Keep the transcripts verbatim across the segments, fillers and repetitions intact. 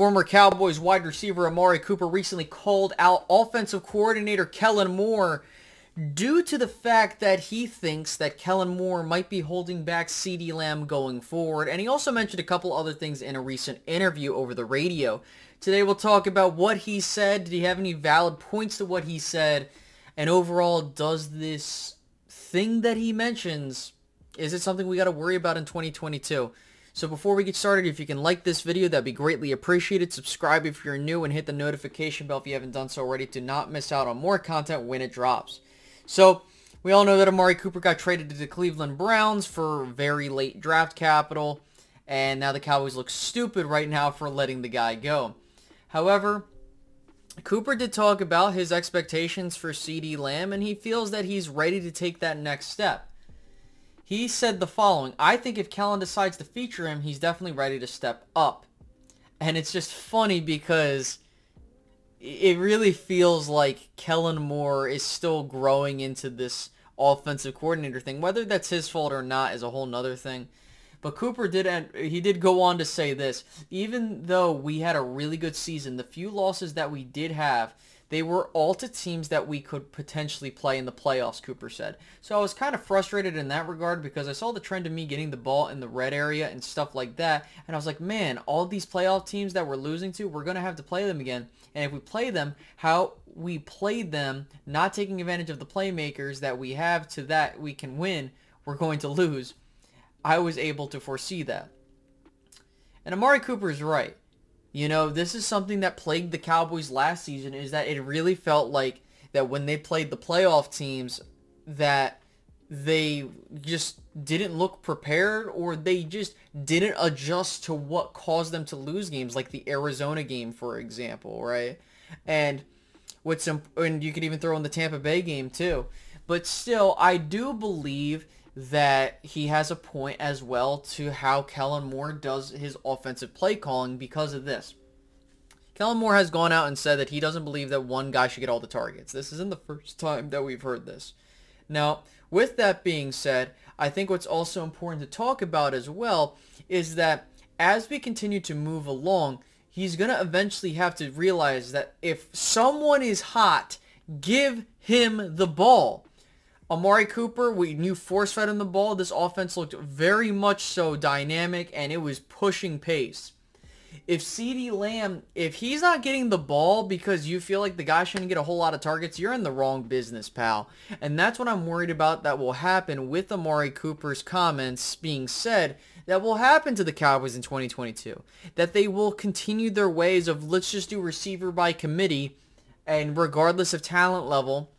Former Cowboys wide receiver Amari Cooper recently called out offensive coordinator Kellen Moore due to the fact that he thinks that Kellen Moore might be holding back CeeDee Lamb going forward. And he also mentioned a couple other things in a recent interview over the radio. Today we'll talk about what he said. Did he have any valid points to what he said? And overall, does this thing that he mentions, is it something we got to worry about in twenty twenty-two? So before we get started, if you can like this video, that'd be greatly appreciated. Subscribe if you're new and hit the notification bell if you haven't done so already to not miss out on more content when it drops. So we all know that Amari Cooper got traded to the Cleveland Browns for very late draft capital, and now the Cowboys look stupid right now for letting the guy go. However, Cooper did talk about his expectations for CeeDee Lamb, and he feels that he's ready to take that next step. He said the following: I think if Kellen decides to feature him, he's definitely ready to step up. And it's just funny because it really feels like Kellen Moore is still growing into this offensive coordinator thing. Whether that's his fault or not is a whole nother thing. But Cooper did, he did go on to say this: even though we had a really good season, the few losses that we did have, they were all to teams that we could potentially play in the playoffs, Cooper said. So I was kind of frustrated in that regard because I saw the trend of me getting the ball in the red area and stuff like that. And I was like, man, all these playoff teams that we're losing to, we're going to have to play them again. And if we play them, how we played them, not taking advantage of the playmakers that we have to that we can win, we're going to lose. I was able to foresee that. And Amari Cooper is right. You know, this is something that plagued the Cowboys last season, is that it really felt like that when they played the playoff teams that they just didn't look prepared, or they just didn't adjust to what caused them to lose games, like the Arizona game, for example, right? And what's imp- and you could even throw in the Tampa Bay game too. But still, I do believe that he has a point as well to how Kellen Moore does his offensive play calling because of this. Kellen Moore has gone out and said that he doesn't believe that one guy should get all the targets. This isn't the first time that we've heard this. Now, with that being said, I think what's also important to talk about as well is that as we continue to move along, he's going to eventually have to realize that if someone is hot, give him the ball. Amari Cooper, we knew force-fed him the ball. This offense looked very much so dynamic, and it was pushing pace. If CeeDee Lamb, if he's not getting the ball because you feel like the guy shouldn't get a whole lot of targets, you're in the wrong business, pal. And that's what I'm worried about that will happen with Amari Cooper's comments being said that will happen to the Cowboys in twenty twenty-two. That they will continue their ways of let's just do receiver by committee, and regardless of talent level,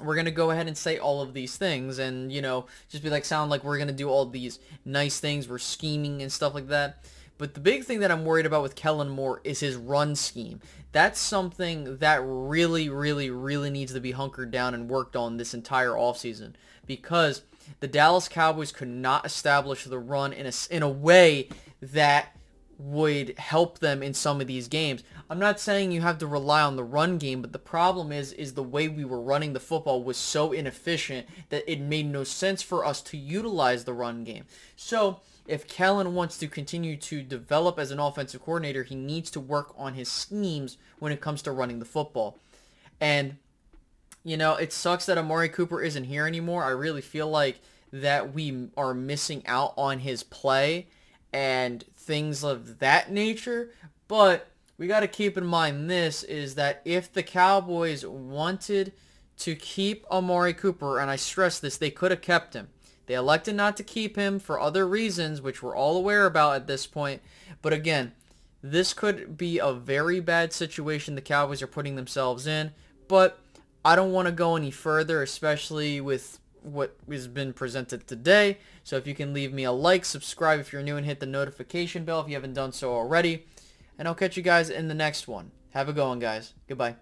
we're going to go ahead and say all of these things and, you know, just be like, sound like we're going to do all these nice things. We're scheming and stuff like that. But the big thing that I'm worried about with Kellen Moore is his run scheme. That's something that really, really, really needs to be hunkered down and worked on this entire offseason, because the Dallas Cowboys could not establish the run in a, in a way that would help them in some of these games. I'm not saying you have to rely on the run game, but the problem is is the way we were running the football was so inefficient that it made no sense for us to utilize the run game. So if Kellen wants to continue to develop as an offensive coordinator, he needs to work on his schemes when it comes to running the football. And, you know, it sucks that Amari Cooper isn't here anymore. I really feel like that we are missing out on his play and things of that nature, but we got to keep in mind this, is that if the Cowboys wanted to keep Amari Cooper, and I stress this, they could have kept him. They elected not to keep him for other reasons, which we're all aware about at this point, but again, this could be a very bad situation the Cowboys are putting themselves in, but I don't want to go any further, especially with what has been presented today. So if you can leave me a like, subscribe if you're new, and hit the notification bell if you haven't done so already, and I'll catch you guys in the next one. Have a good one, guys. Goodbye.